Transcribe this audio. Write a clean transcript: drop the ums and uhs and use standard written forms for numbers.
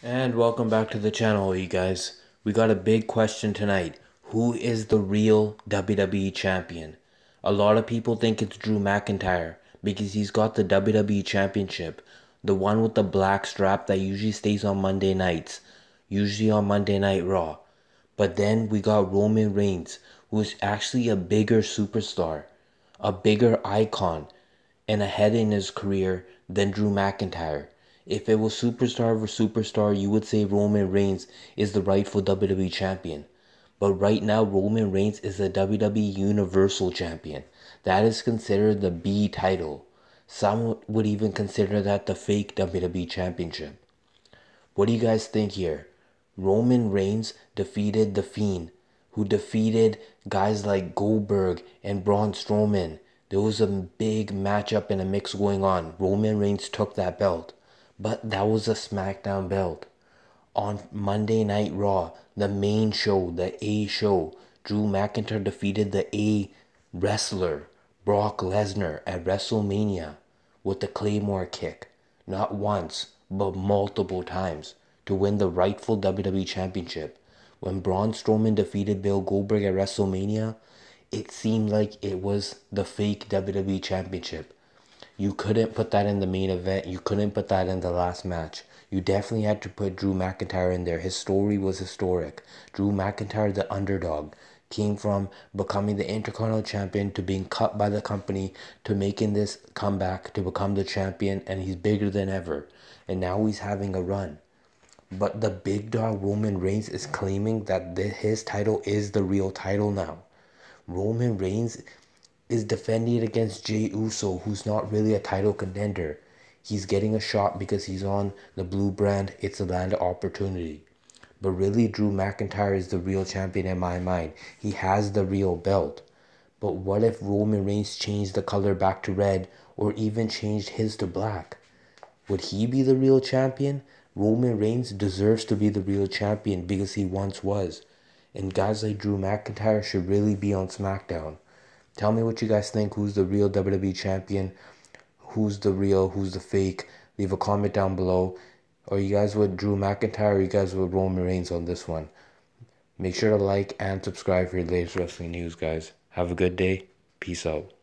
And welcome back to the channel, you guys. We got a big question tonight. Who is the real WWE champion? A lot of people think it's Drew McIntyre because he's got the WWE championship, the one with the black strap that usually stays on Monday nights, usually on Monday Night Raw. But then we got Roman Reigns, who's actually a bigger superstar, a bigger icon, and ahead in his career than Drew McIntyre. If it was superstar over superstar, you would say Roman Reigns is the rightful WWE champion. But right now, Roman Reigns is the WWE Universal Champion. That is considered the B title. Some would even consider that the fake WWE Championship. What do you guys think here? Roman Reigns defeated The Fiend, who defeated guys like Goldberg and Braun Strowman. There was a big matchup and a mix going on. Roman Reigns took that belt. But that was a SmackDown belt. On Monday Night Raw, the main show, the A show, Drew McIntyre defeated the A wrestler, Brock Lesnar, at WrestleMania with the Claymore kick. Not once, but multiple times to win the rightful WWE Championship. When Braun Strowman defeated Bill Goldberg at WrestleMania, it seemed like it was the fake WWE Championship. You couldn't put that in the main event. You couldn't put that in the last match. You definitely had to put Drew McIntyre in there. His story was historic. Drew McIntyre, the underdog, came from becoming the Intercontinental Champion to being cut by the company to making this comeback to become the champion, and he's bigger than ever. And now he's having a run. But the big dog Roman Reigns is claiming that his title is the real title now. Roman Reigns is defending it against Jey Uso, who's not really a title contender. He's getting a shot because he's on the blue brand. It's a land of opportunity. But really, Drew McIntyre is the real champion in my mind. He has the real belt. But what if Roman Reigns changed the color back to red, or even changed his to black? Would he be the real champion? Roman Reigns deserves to be the real champion because he once was. And guys like Drew McIntyre should really be on SmackDown. Tell me what you guys think. Who's the real WWE champion? Who's the real? Who's the fake? Leave a comment down below. Are you guys with Drew McIntyre? Or are you guys with Roman Reigns on this one? Make sure to like and subscribe for your latest wrestling news, guys. Have a good day. Peace out.